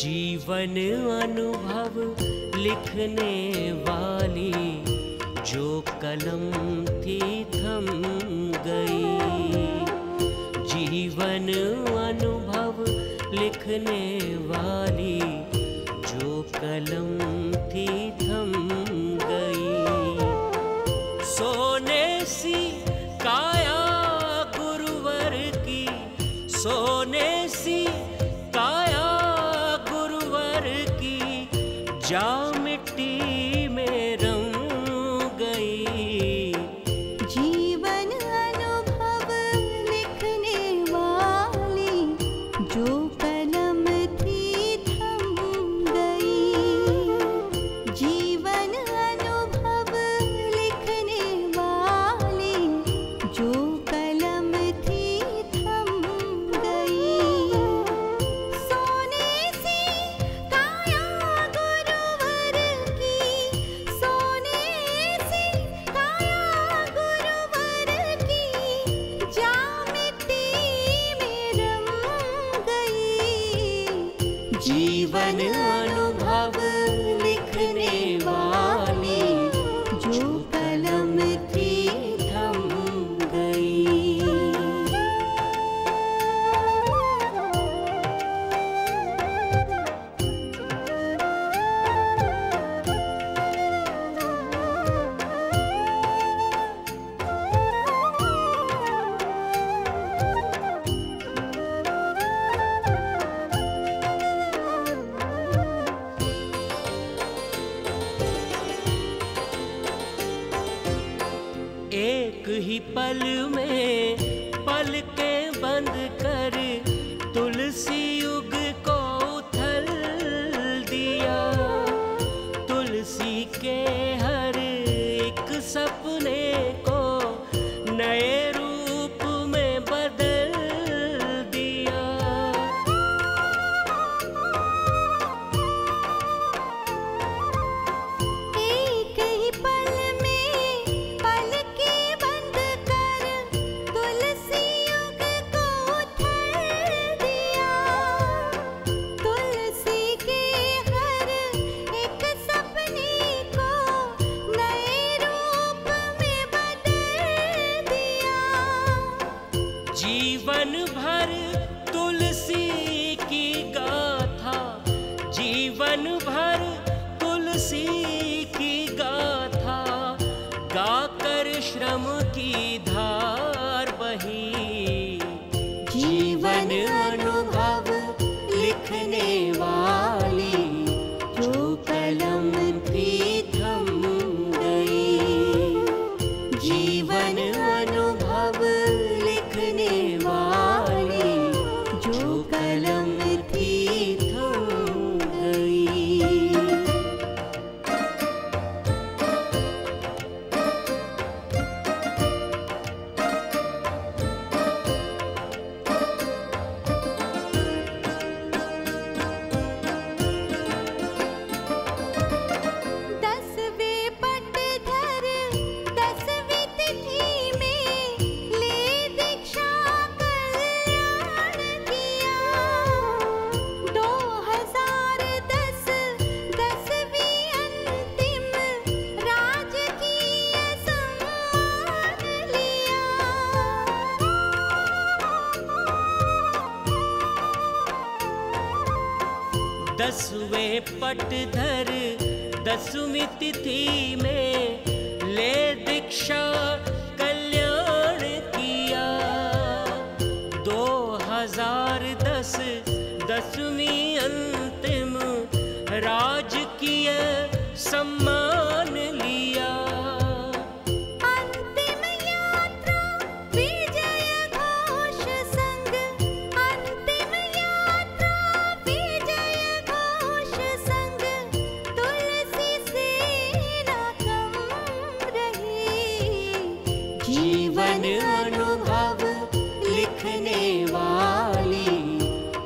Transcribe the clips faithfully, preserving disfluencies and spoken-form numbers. जीवन अनुभव लिखने वाली जो कलम थी थम गई। जीवन अनुभव लिखने वाली जो कलम थी थम गई। सोने सी काया गुरुवर की, सोने सी काया गुरुवर की जा मिट्टी में रंग गई। जीवन अनुभव लिखने वाली जो कलम थी थम गई। जीवन अनुभव लिखने वाली जो कलम थी थम गई। सोने से काया गुरुवर की, सोने से काया गुरुवर की जा मिट्टी में रंग गई। जीवन अनुभव लिखने वाली जो कलम थी थम गई। एक ही पल में पलकें बंद कर तुलसी युग को उथल दिया। तुलसी के हर एक सपने को नए रूप में बदल दिया। एक ही पल में पलकें बंद कर तुलसी युग को उथल दिया। तुलसी के हर एक सपने को नए रूप में बदल दिया। जीवन भर तुलसी की गाथा, जीवन भर तुलसी की गाथा गाकर श्रम की धार बही। जीवन अनुभव लिखने वाली जो कलम थी थम गई। जीवन अनुभव लिखने वाली जो कलम थी थम गई। दसवें पटधर दसवीं तिथि में ले दीक्षा कल्याण किया। दो हजार दस दसवीं अंतिम राजकीय सम्मान लिया। दसवें पटधर दसवीं तिथि में ले दीक्षा कल्याण किया। दो हजार दस दसवीं अंतिम राजकीय सम्मान लिया। अंतिम यात्रा विजय घोष संग, अंतिम यात्रा विजय घोष संग तुलसी सेना कम रही। जीवन अनुभव लिखने वाली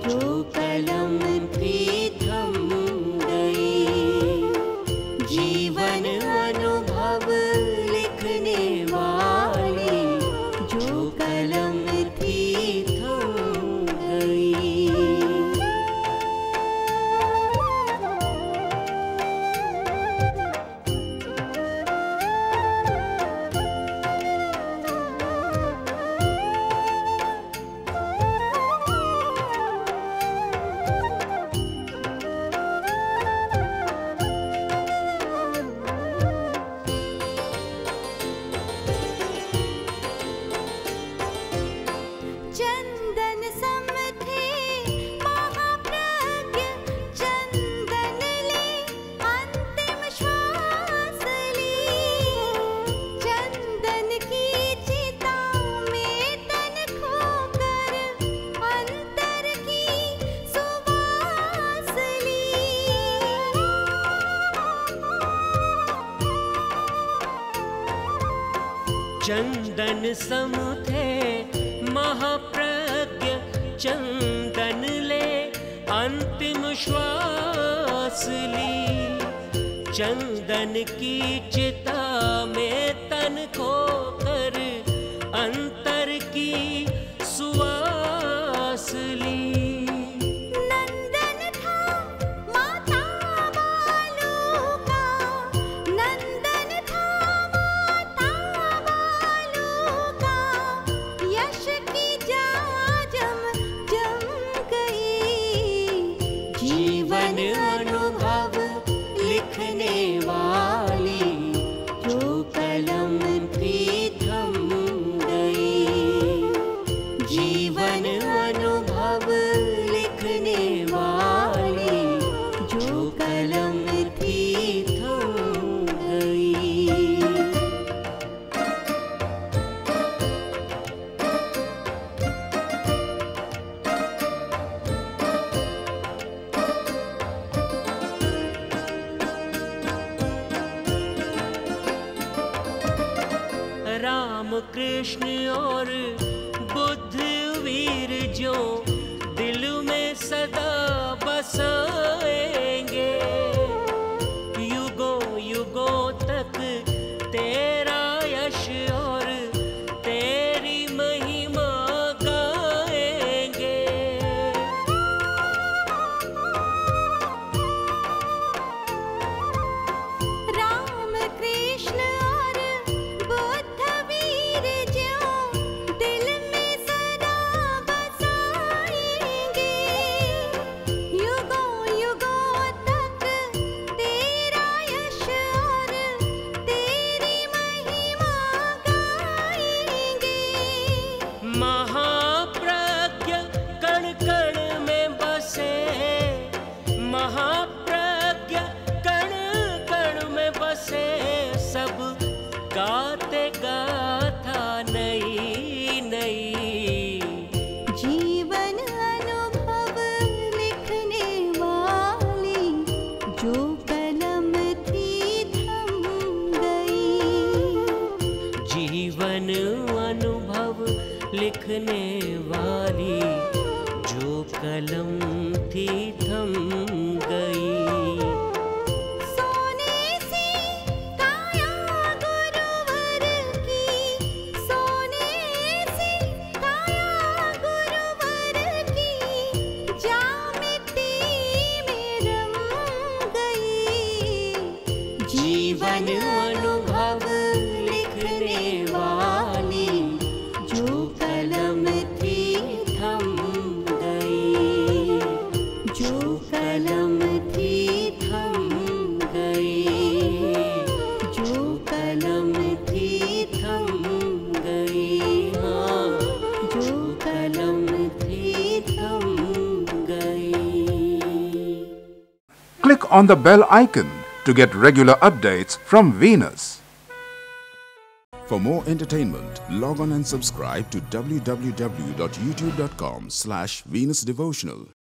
जो कलम थी थम गई। चंदन सम थे महाप्रज्ञ चंदन ले अंतिम श्वास ली। चंदन की चिता में तन खोकर अंतर की सुवास ली। कृष्ण और बुद्ध वीर जो दिल में सदा बसाएंगे, युगों युगों तक तेरा यश और तेरी महिमा गाएंगे। राम कृष्ण लिखने वाली जो कलम थी थम गई। सोने से काया गुरुवर की, सोने से काया गुरुवर की, जामिति में रम गई। जीवन अनुभव लिखने वाली Click on the bell icon to get regular updates from Venus. For more entertainment, log on and subscribe to w w w dot youtube dot com slash Venus Devotional.